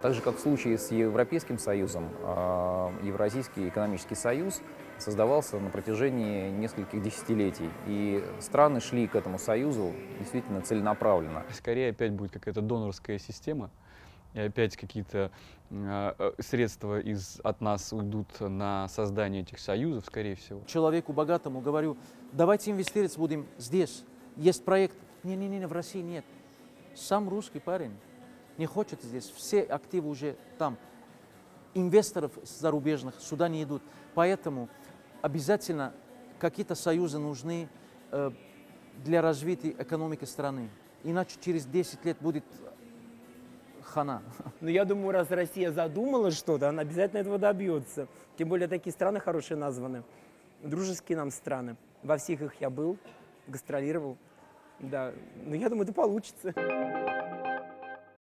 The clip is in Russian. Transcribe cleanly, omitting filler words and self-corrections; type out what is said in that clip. Так же, как в случае с Европейским союзом, Евразийский экономический союз создавался на протяжении нескольких десятилетий. И страны шли к этому союзу действительно целенаправленно. Скорее опять будет какая-то донорская система, и опять какие-то средства от нас уйдут на создание этих союзов, скорее всего. Человеку богатому говорю, давайте инвестировать будем здесь, есть проект. Не-не-не, в России нет. Сам русский парень не хочет здесь, все активы уже там. Инвесторов зарубежных сюда не идут. Поэтому обязательно какие-то союзы нужны для развития экономики страны. Иначе через 10 лет будет хана. Но я думаю, раз Россия задумала что-то, она обязательно этого добьется. Тем более такие страны хорошие названы. Дружеские нам страны. Во всех их я был, гастролировал. Да, но я думаю, это получится.